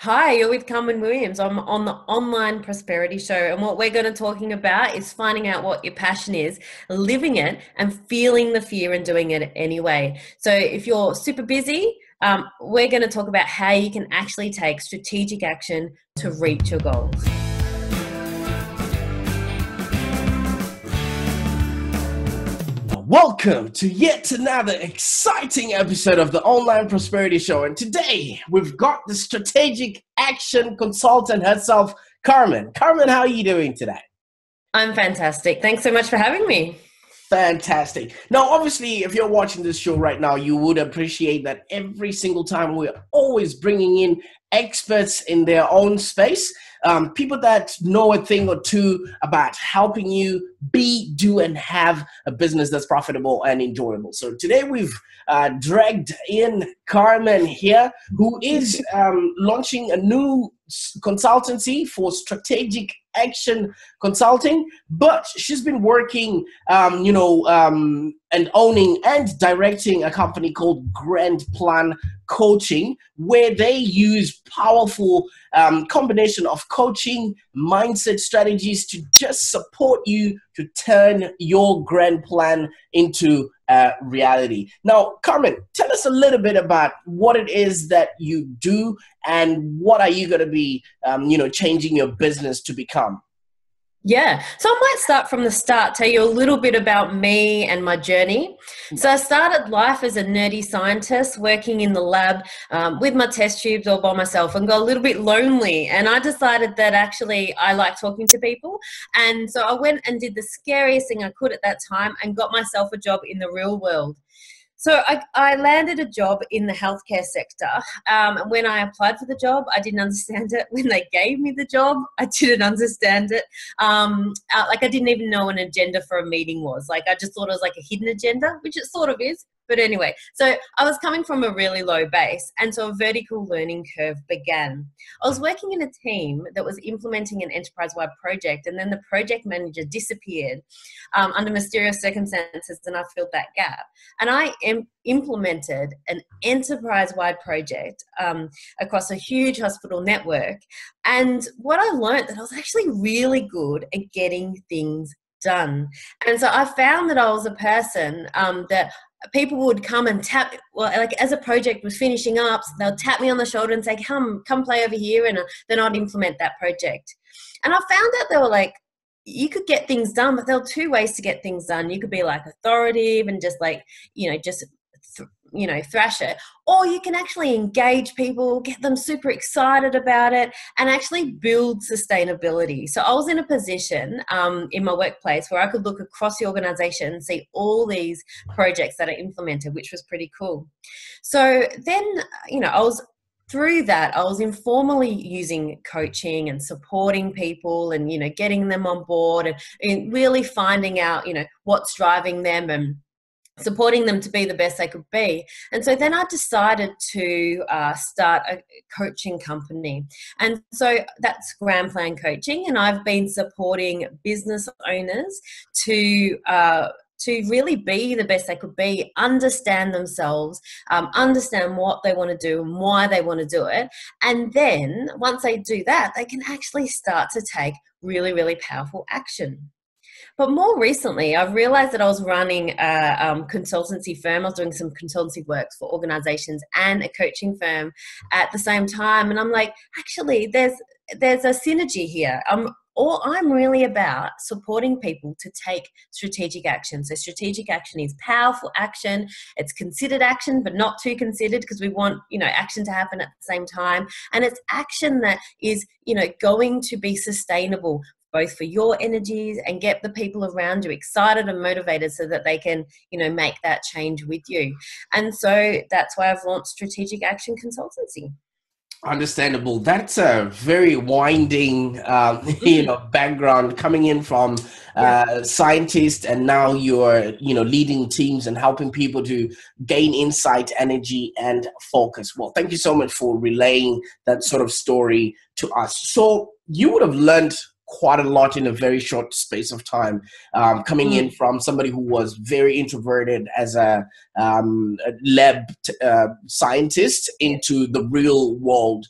Hi, you're with Carmen Williams. I'm on the Online Prosperity Show, and what we're going to be talking about is finding out what your passion is, living it, and feeling the fear and doing it anyway. So if you're super busy, we're going to talk about how you can actually take strategic action to reach your goals. Welcome to yet another exciting episode of the Online Prosperity Show. And today we've got the Strategic Action Consultant herself, Carmen. Carmen, how are you doing today? I'm fantastic. Thanks so much for having me. Fantastic. Now, obviously, if you're watching this show right now, you would appreciate that every single time we're always bringing in experts in their own space. People that know a thing or two about helping you be, do, and have a business that's profitable and enjoyable. So today we've dragged in Carmen here, who is launching a new consultancy for Strategic Action Consulting, but she's been working, and owning and directing a company called Grand Plan Coaching, where they use powerful combination of coaching, mindset strategies to just support you to turn your grand plan into reality. Now, Carmen, tell us a little bit about what it is that you do and what are you going to be, changing your business to become? Yeah. So I might start from the start, tell you a little bit about me and my journey. So I started life as a nerdy scientist working in the lab with my test tubes all by myself, and got a little bit lonely. And I decided that actually I like talking to people. And so I went and did the scariest thing I could at that time and got myself a job in the real world. So I landed a job in the healthcare sector. And when I applied for the job, I didn't understand it. When they gave me the job, I didn't understand it. I didn't even know an agenda for a meeting was. Like, I just thought it was like a hidden agenda, which it sort of is. But anyway, so I was coming from a really low base, and so a vertical learning curve began. I was working in a team that was implementing an enterprise-wide project, and then the project manager disappeared under mysterious circumstances, and I filled that gap. And I implemented an enterprise-wide project across a huge hospital network. And what I learned that I was actually really good at getting things done. And so I found that I was a person that people would come and tap, as a project was finishing up, so they'll tap me on the shoulder and say, come play over here, and then I'd implement that project. And I found out they were like, you could get things done, but there were two ways to get things done. You could be like authoritative and just thrash it, or you can actually engage people, get them super excited about it, and actually build sustainability. So I was in a position in my workplace where I could look across the organization and see all these projects that are implemented, which was pretty cool. So then, through that, I was informally using coaching and supporting people and, getting them on board and really finding out, what's driving them and supporting them to be the best they could be. And so then I decided to start a coaching company. And so that's Grand Plan Coaching. And I've been supporting business owners to really be the best they could be, understand themselves, understand what they want to do and why they want to do it. And then once they do that, they can actually start to take really, really powerful action. But more recently, I've realized that I was running a consultancy firm. I was doing some consultancy work for organizations and a coaching firm at the same time. And I'm like, actually, there's a synergy here. I'm really about supporting people to take strategic action. So strategic action is powerful action. It's considered action, but not too considered, because we want, action to happen at the same time. And it's action that is, going to be sustainable, both for your energies, and get the people around you excited and motivated so that they can, make that change with you. And so that's why I've launched Strategic Action Consultancy. Understandable. That's a very winding, background, coming in from scientist, and now you're, leading teams and helping people to gain insight, energy, and focus. Well, thank you so much for relaying that sort of story to us. So you would have learned quite a lot in a very short space of time, coming in from somebody who was very introverted as a lab scientist into the real world.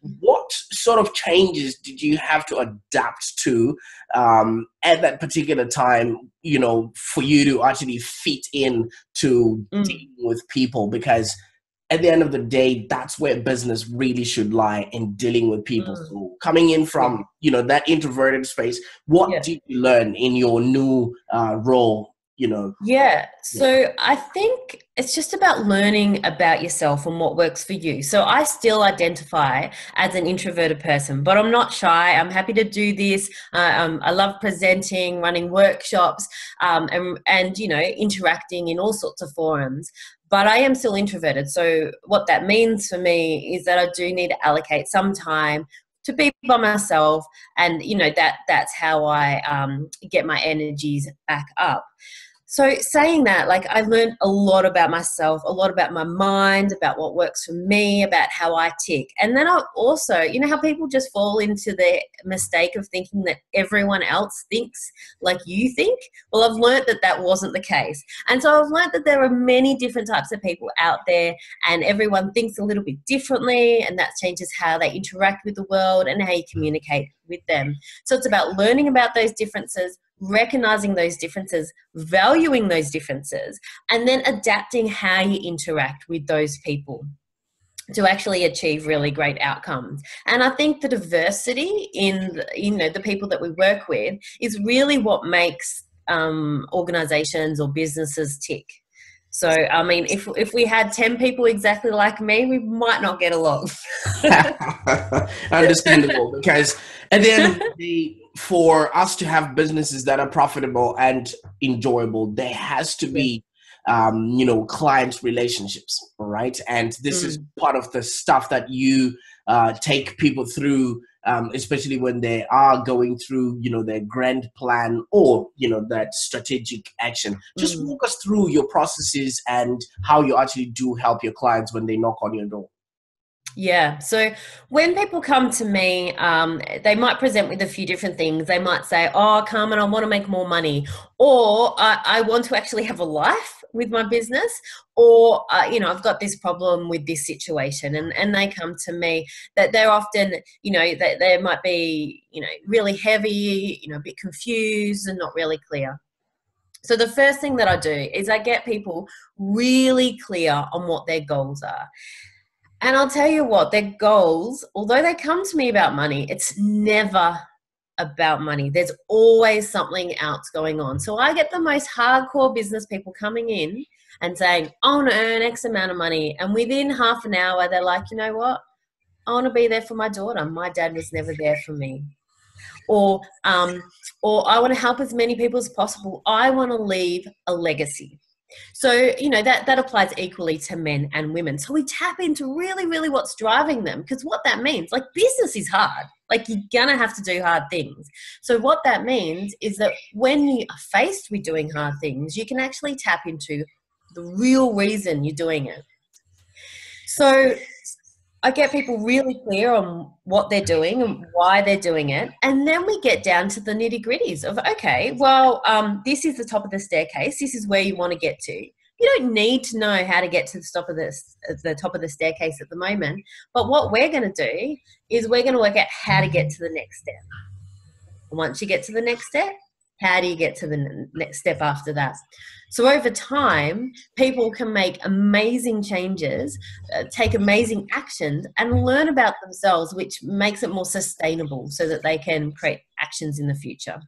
What sort of changes did you have to adapt to at that particular time, you know, for you to actually fit in to dealing with people? Because at the end of the day, that's where business really should lie, in dealing with people. So coming in from, you know, that introverted space, what did you learn in your new role? You know? Yeah. So I think it's just about learning about yourself and what works for you. So I still identify as an introverted person, but I'm not shy. I'm happy to do this. I love presenting, running workshops, and, you know, interacting in all sorts of forums. But I am still introverted. So what that means for me is that I do need to allocate some time to be by myself, and, you know, that's how I get my energies back up. So saying that, like, I learned a lot about myself, a lot about my mind, about what works for me, about how I tick. And then I also, you know how people just fall into the mistake of thinking that everyone else thinks like you think? Well, I've learned that that wasn't the case. And so I've learned that there are many different types of people out there, and everyone thinks a little bit differently, and that changes how they interact with the world and how you communicate with them. So it's about learning about those differences, recognizing those differences, valuing those differences, and then adapting how you interact with those people to actually achieve really great outcomes. And I think the diversity in the people that we work with is really what makes organizations or businesses tick. So, I mean, if we had 10 people exactly like me, we might not get along. Understandable, because at the end of the day, for us to have businesses that are profitable and enjoyable, there has to be, client relationships, right? And this is part of the stuff that you take people through, especially when they are going through, their grand plan or, that strategic action. Just walk us through your processes and how you actually do help your clients when they knock on your door. Yeah. So when people come to me, they might present with a few different things. They might say, oh, Carmen, I want to make more money, or I want to actually have a life with my business, or, I've got this problem with this situation. And they come to me that they're often, they might be, really heavy, a bit confused and not really clear. So the first thing that I do is I get people really clear on what their goals are. And I'll tell you what, their goals, although they come to me about money, it's never about money. There's always something else going on. So I get the most hardcore business people coming in and saying, I want to earn X amount of money. And within half an hour, they're like, you know what? I want to be there for my daughter. My dad was never there for me. Or I want to help as many people as possible. I want to leave a legacy. So, that applies equally to men and women. So we tap into really, really what's driving them, because what that means, like, business is hard. Like, you're going to have to do hard things. So what that means is that when you are faced with doing hard things, you can actually tap into the real reason you're doing it. So I get people really clear on what they're doing and why they're doing it. And then we get down to the nitty gritties of, okay, well, this is the top of the staircase. This is where you want to get to. You don't need to know how to get to the top of the staircase at the moment. But what we're going to do is we're going to work out how to get to the next step. And once you get to the next step, how do you get to the next step after that? So over time, people can make amazing changes, take amazing actions, and learn about themselves, which makes it more sustainable so that they can create actions in the future.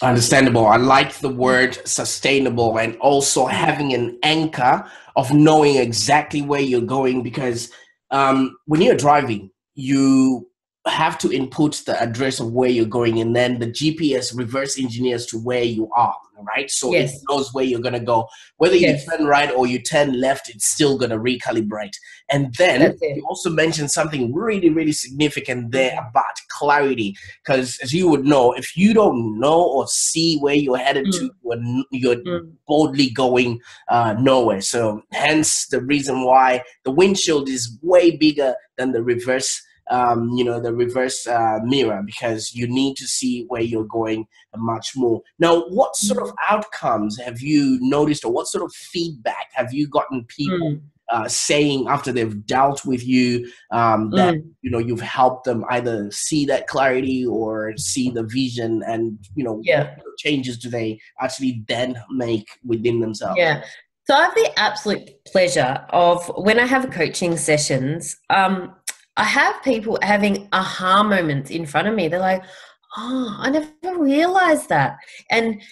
Understandable. I like the word sustainable, and also having an anchor of knowing exactly where you're going, because when you're driving, you have to input the address of where you're going, and then the GPS reverse engineers to where you are, right? So it knows where you're going to go. Whether you turn right or you turn left, it's still going to recalibrate. And then you also mentioned something really, really significant there about clarity, because as you would know, if you don't know or see where you're headed to, you're boldly going nowhere. So hence the reason why the windshield is way bigger than the reverse mirror, because you need to see where you're going much more. Now, what sort of outcomes have you noticed, or what sort of feedback have you gotten people saying after they've dealt with you, that you know, you've helped them either see that clarity or see the vision, and you know, what changes do they actually then make within themselves? Yeah. So I have the absolute pleasure of, when I have coaching sessions, I have people having aha moments in front of me. They're like, oh, I never realized that. And,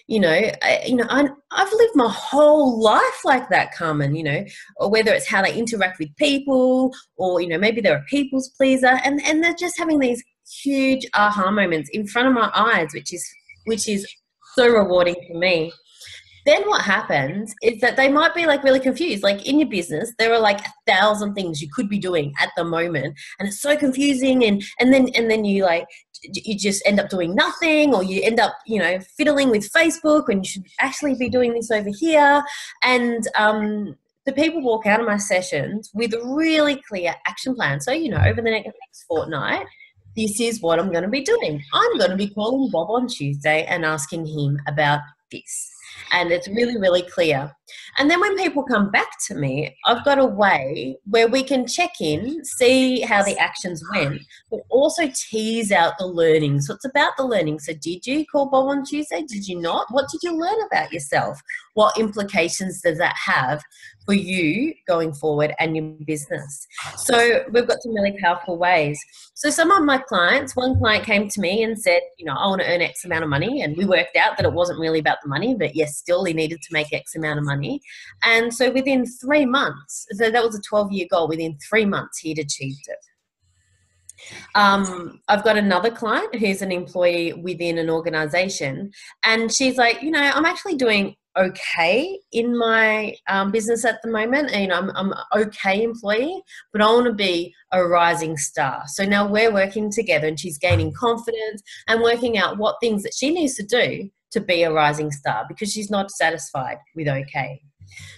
I've lived my whole life like that, Carmen, or whether it's how they interact with people, or, maybe they're a people's pleaser, and they're just having these huge aha moments in front of my eyes, which is so rewarding for me. Then what happens is that they might be like really confused. Like in your business, there are like 1,000 things you could be doing at the moment, and it's so confusing. And then you you just end up doing nothing, or you end up fiddling with Facebook when you should actually be doing this over here. And the people walk out of my sessions with a really clear action plan. So over the next fortnight, this is what I'm going to be doing. I'm going to be calling Bob on Tuesday and asking him about this. And it's really, really clear. And then when people come back to me, I've got a way where we can check in, see how the actions went, but also tease out the learning. So it's about the learning. So did you call Bob on Tuesday? Did you not? What did you learn about yourself? What implications does that have for you going forward and your business? So we've got some really powerful ways. So some of my clients, one client came to me and said, I want to earn X amount of money. And we worked out that it wasn't really about the money, but yes, still he needed to make X amount of money. And so within 3 months, so that was a 12-year goal, within 3 months he'd achieved it. I've got another client who's an employee within an organization, and she's like, I'm actually doing okay in my business at the moment, and I'm an okay employee, but I want to be a rising star. So now we're working together, and she's gaining confidence and working out what things that she needs to do to be a rising star, because she's not satisfied with okay.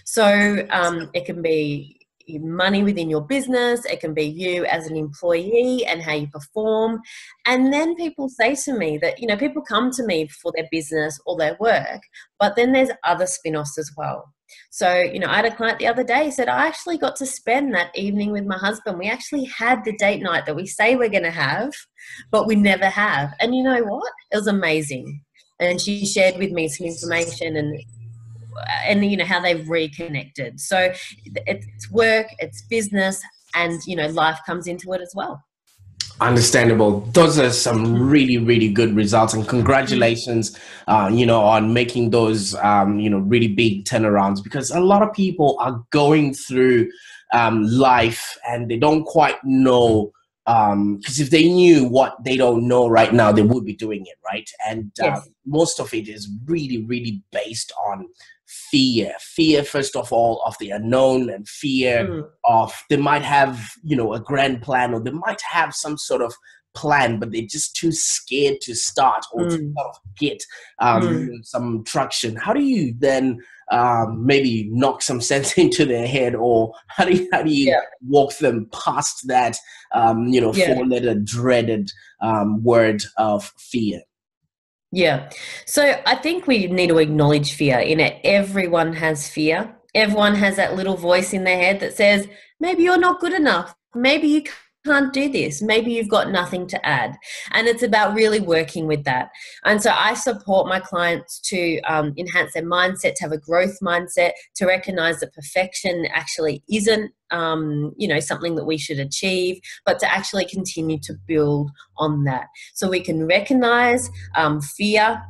So it can be money within your business, it can be you as an employee and how you perform. And then people say to me that, people come to me for their business or their work, but then there's other spin-offs as well. So, I had a client the other day who said, I actually got to spend that evening with my husband. We actually had the date night that we say we're going to have, but we never have. And you know what? It was amazing. And she shared with me some information and how they've reconnected. So it's work, it's business, and life comes into it as well. Understandable. Those are some really, really good results, and congratulations, on making those, really big turnarounds, because a lot of people are going through life and they don't quite know, because if they knew what they don't know right now, they would be doing it, right? And yes. Most of it is really, really based on fear, first of all, of the unknown, and fear of, they might have, a grand plan, or they might have some sort of plan, but they're just too scared to start or to sort of get some traction. How do you then maybe knock some sense into their head, or how do you walk them past that four-letter dreaded word of fear? Yeah. So I think we need to acknowledge fear in it. Everyone has fear. Everyone has that little voice in their head that says, maybe you're not good enough. Maybe you can't do this. Maybe you've got nothing to add. And it's about really working with that. And so I support my clients to enhance their mindset, to have a growth mindset, to recognize that perfection actually isn't something that we should achieve, but to actually continue to build on that. So we can recognize fear.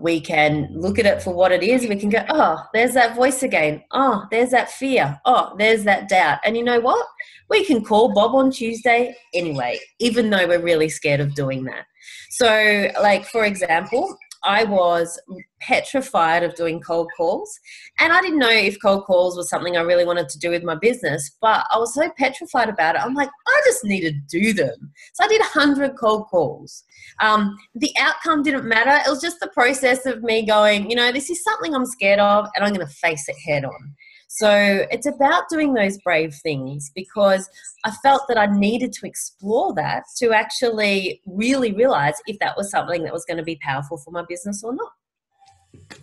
We can look at it for what it is. We can go, oh, there's that voice again. Oh, there's that fear. Oh, there's that doubt. And you know what? We can call Bob on Tuesday anyway, even though we're really scared of doing that. So, for example, I was petrified of doing cold calls, and I didn't know if cold calls was something I really wanted to do with my business, but I was so petrified about it. I'm like, I just need to do them. So I did 100 cold calls. The outcome didn't matter. It was just the process of me going, this is something I'm scared of, and I'm going to face it head on. So it's about doing those brave things, because I felt that I needed to explore that to actually really realize if that was something that was going to be powerful for my business or not.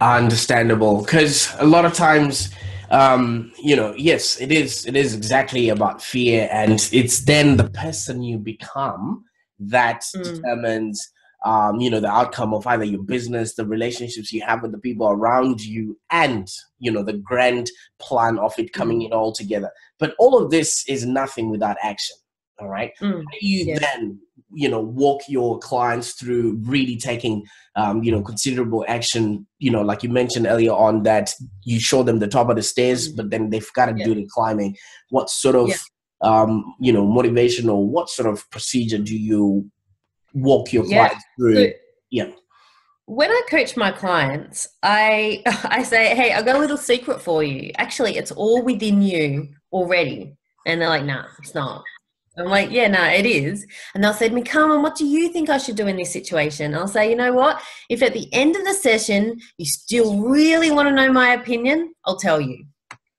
Understandable, because a lot of times yes, it is exactly about fear, and it's then the person you become that determines, the outcome of either your business, the relationships you have with the people around you, and, the grand plan of it coming in all together. But all of this is nothing without action. All right. How do you then, walk your clients through really taking, considerable action, like you mentioned earlier on, that you show them the top of the stairs, but then they've got to do the climbing. What sort of, motivation or what sort of procedure do you walk your clients through? So, when I coach my clients, I say, hey, I've got a little secret for you. Actually, it's all within you already. And they're like, nah, it's not. I'm like, yeah, no, it is. And they'll say to me, Carmen, what do you think I should do in this situation? I'll say, you know what? If at the end of the session, you still really want to know my opinion, I'll tell you.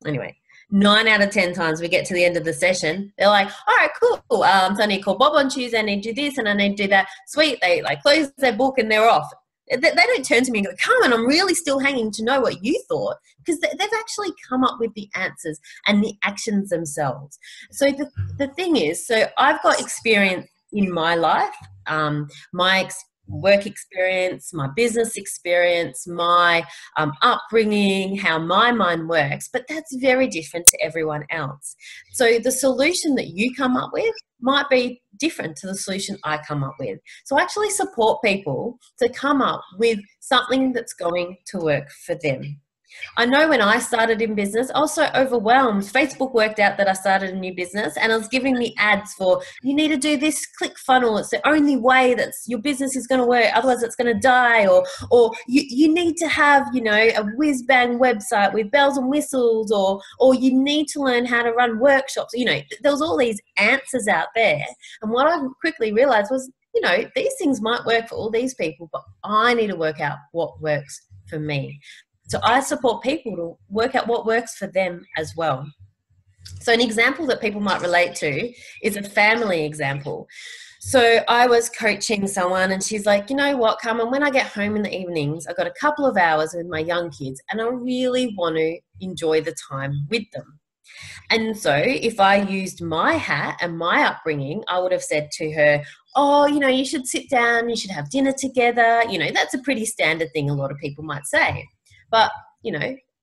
Anyway, 9 out of 10 times we get to the end of the session, they're like, all right, cool. So I need to call Bob on Tuesday. I need to do this and I need to do that. Sweet. They close their book and they're off. They don't turn to me and go, Carmen, I'm really still hanging to know what you thought, because they've actually come up with the answers and the actions themselves. So the thing is, so I've got experience in my life, my work experience, my business experience, my upbringing, how my mind works, but that's very different to everyone else. So the solution that you come up with might be different to the solution I come up with. So I actually support people to come up with something that's going to work for them. I know when I started in business, I was so overwhelmed. Facebook worked out that I started a new business and I was giving me ads for, you need to do this ClickFunnels. It's the only way that your business is going to work. Otherwise it's going to die. Or you need to have, a whiz-bang website with bells and whistles, or you need to learn how to run workshops. There was all these answers out there. And what I quickly realized was, these things might work for all these people, but I need to work out what works for me. So I support people to work out what works for them as well. So an example that people might relate to is a family example. So I was coaching someone and she's like, you know what, Carmen, when I get home in the evenings, I've got a couple of hours with my young kids and I really want to enjoy the time with them. And so if I used my hat and my upbringing, I would have said to her, oh, you should sit down, you should have dinner together. That's a pretty standard thing a lot of people might say. But,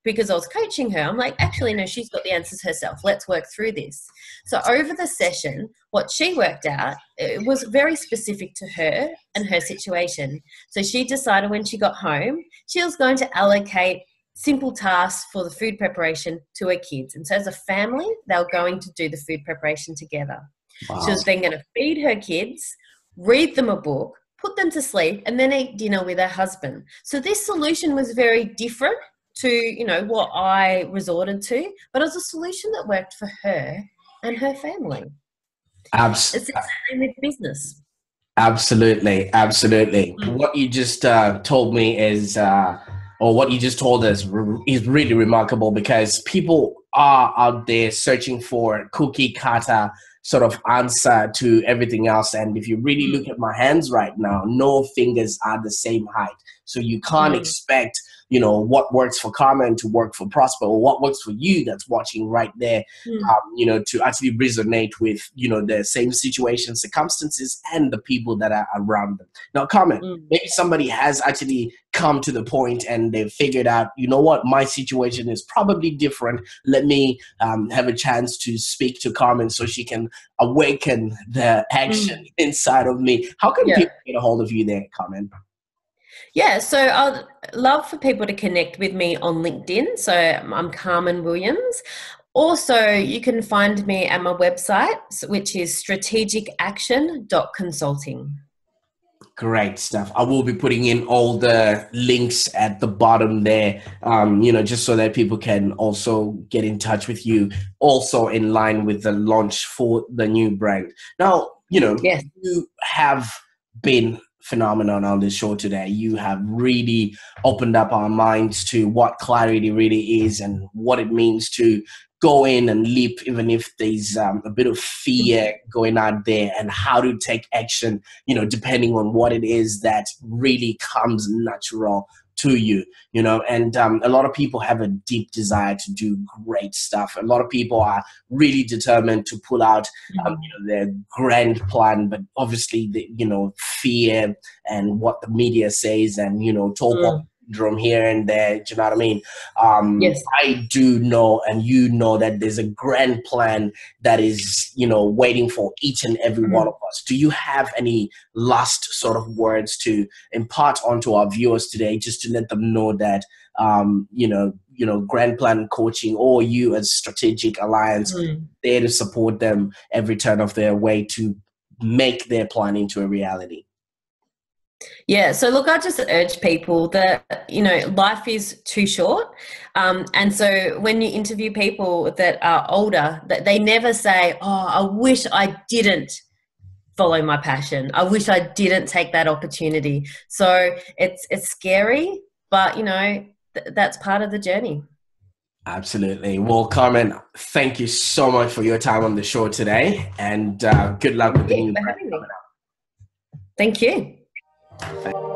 because I was coaching her, I'm like, actually, no, she's got the answers herself. Let's work through this. So over the session, what she worked out, it was very specific to her and her situation. So she decided when she got home, she was going to allocate simple tasks for the food preparation to her kids. And so as a family, they were going to do the food preparation together. Wow. She was then going to feed her kids, read them a book, put them to sleep, and then eat dinner with her husband. So this solution was very different to, what I resorted to, but it was a solution that worked for her and her family. Absolutely. It's the same with business. Absolutely. Absolutely. What you just told me is, or what you just told us is really remarkable, because people are out there searching for cookie cutter sort of answer to everything else. And if you really look at my hands right now, no fingers are the same height. So you can't expect, what works for Carmen to work for Prosper, or what works for you that's watching right there, to actually resonate with, the same situation, circumstances, and the people that are around them. Now, Carmen, maybe somebody has actually come to the point and they've figured out, my situation is probably different. Let me have a chance to speak to Carmen so she can awaken the action inside of me. How can people get a hold of you there, Carmen? Yeah, so I'd love for people to connect with me on LinkedIn. So I'm Carmen Williams. Also, you can find me at my website, which is strategicaction.consulting. Great stuff. I will be putting in all the links at the bottom there, just so that people can also get in touch with you, also in line with the launch for the new brand. Now, you have been phenomenon on this show today. You have really opened up our minds to what clarity really is and what it means to go in and leap, even if there's a bit of fear going out there, and how to take action, depending on what it is that really comes natural to you, you know, and a lot of people have a deep desire to do great stuff. A lot of people are really determined to pull out, you know, their grand plan, but obviously, the, you know, fear and what the media says and, you know, talk on syndrome here and there, do you know what I mean? Yes. I do know, and you know, that there's a grand plan that is, you know, waiting for each and every one of us. Do you have any last sort of words to impart onto our viewers today, just to let them know that, you know, Grand Plan Coaching or you as Strategic Alliance, there to support them every turn of their way to make their plan into a reality? Yeah, so look, I just urge people that, you know, life is too short. And so when you interview people that are older, that they never say, oh, I wish I didn't follow my passion. I wish I didn't take that opportunity. So it's scary, but, you know, that's part of the journey. Absolutely. Well, Carmen, thank you so much for your time on the show today, and good luck with the new brand coming up. Thank you. Thank you.